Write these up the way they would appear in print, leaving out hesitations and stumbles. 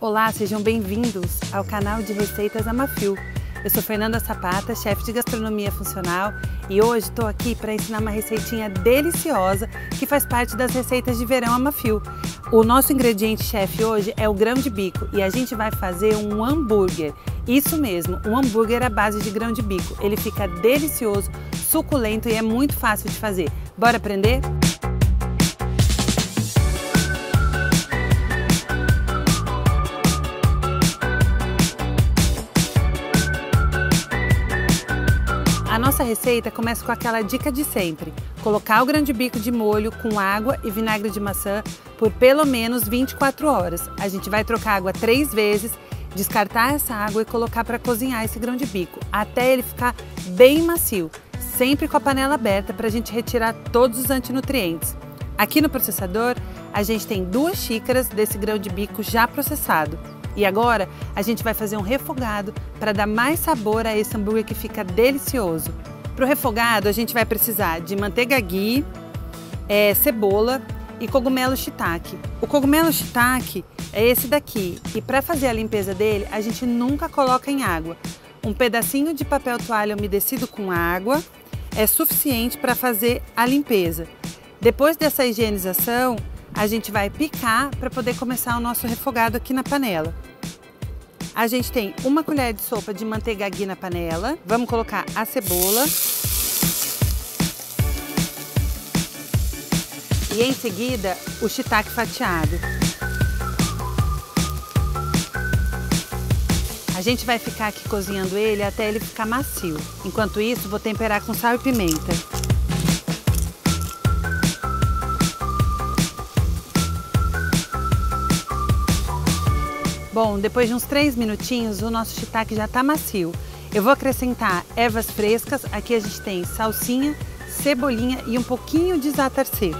Olá, sejam bem-vindos ao canal de receitas Amafil. Eu sou Fernanda Sapata, chefe de gastronomia funcional, e hoje estou aqui para ensinar uma receitinha deliciosa que faz parte das receitas de verão Amafil. O nosso ingrediente chefe hoje é o grão de bico e a gente vai fazer um hambúrguer. Isso mesmo, um hambúrguer à base de grão de bico. Ele fica delicioso, suculento e é muito fácil de fazer. Bora aprender? A nossa receita começa com aquela dica de sempre, colocar o grão de bico de molho com água e vinagre de maçã por pelo menos 24 horas. A gente vai trocar a água 3 vezes, descartar essa água e colocar para cozinhar esse grão de bico, até ele ficar bem macio, sempre com a panela aberta para a gente retirar todos os antinutrientes. Aqui no processador, a gente tem 2 xícaras desse grão de bico já processado. E agora a gente vai fazer um refogado para dar mais sabor a esse hambúrguer que fica delicioso. Para o refogado a gente vai precisar de manteiga ghee, cebola e cogumelo shiitake. O cogumelo shiitake é esse daqui e para fazer a limpeza dele a gente nunca coloca em água. Um pedacinho de papel toalha umedecido com água é suficiente para fazer a limpeza. Depois dessa higienização, a gente vai picar para poder começar o nosso refogado aqui na panela. A gente tem 1 colher de sopa de manteiga ghee na panela. Vamos colocar a cebola. E em seguida, o shiitake fatiado. A gente vai ficar aqui cozinhando ele até ele ficar macio. Enquanto isso, vou temperar com sal e pimenta. Bom, depois de uns 3 minutinhos, o nosso shiitake já está macio. Eu vou acrescentar ervas frescas. Aqui a gente tem salsinha, cebolinha e um pouquinho de zaatar seco.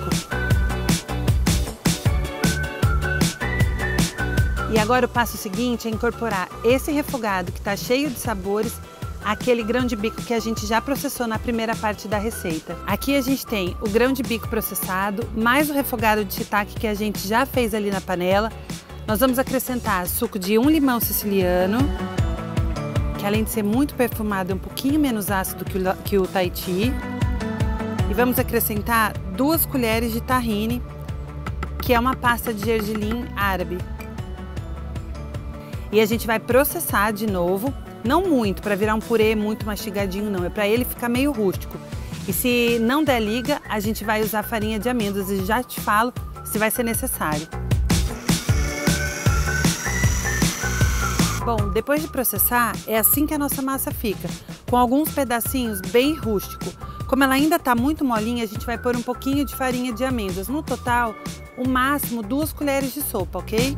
E agora o passo seguinte é incorporar esse refogado que está cheio de sabores àquele grão de bico que a gente já processou na primeira parte da receita. Aqui a gente tem o grão de bico processado, mais o refogado de shiitake que a gente já fez ali na panela. Nós vamos acrescentar suco de 1 limão siciliano, que além de ser muito perfumado, é um pouquinho menos ácido que o taiti. E vamos acrescentar 2 colheres de tahine, que é uma pasta de gergelim árabe. E a gente vai processar de novo, não muito, para virar um purê muito mastigadinho não, é para ele ficar meio rústico. E se não der liga, a gente vai usar farinha de amêndoas e já te falo se vai ser necessário. Bom, depois de processar, é assim que a nossa massa fica, com alguns pedacinhos bem rústico. Como ela ainda está muito molinha, a gente vai pôr um pouquinho de farinha de amêndoas. No total, o máximo 2 colheres de sopa, ok?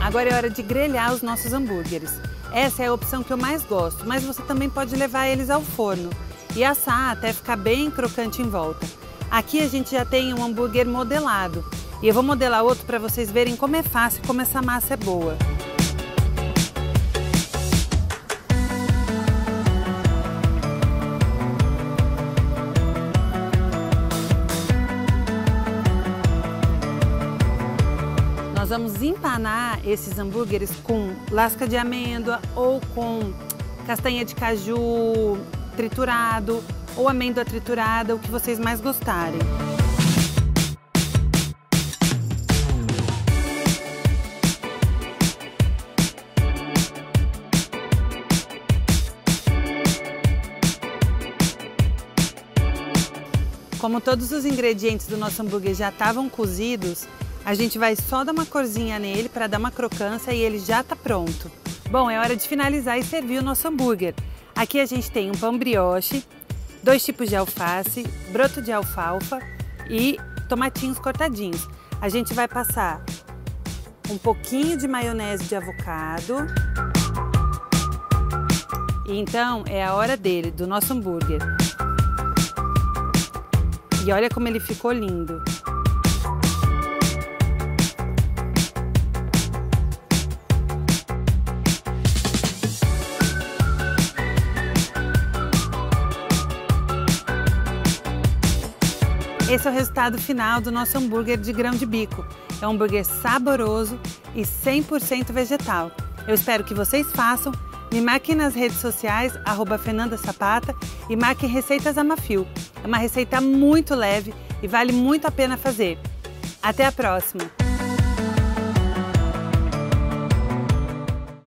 Agora é hora de grelhar os nossos hambúrgueres. Essa é a opção que eu mais gosto, mas você também pode levar eles ao forno e assar até ficar bem crocante em volta. Aqui a gente já tem um hambúrguer modelado e eu vou modelar outro para vocês verem como é fácil e como essa massa é boa. Nós vamos empanar esses hambúrgueres com lasca de amêndoa ou com castanha de caju triturado ou amêndoa triturada, o que vocês mais gostarem. Como todos os ingredientes do nosso hambúrguer já estavam cozidos, a gente vai só dar uma corzinha nele para dar uma crocância e ele já está pronto. Bom, é hora de finalizar e servir o nosso hambúrguer. Aqui a gente tem um pão brioche, 2 tipos de alface, broto de alfalfa e tomatinhos cortadinhos. A gente vai passar um pouquinho de maionese de avocado. E então é a hora dele, do nosso hambúrguer. E olha como ele ficou lindo. Esse é o resultado final do nosso hambúrguer de grão de bico. É um hambúrguer saboroso e 100% vegetal. Eu espero que vocês façam. Me marquem nas redes sociais, @FernandaSapata, e marquem Receitas Amafil. É uma receita muito leve e vale muito a pena fazer. Até a próxima!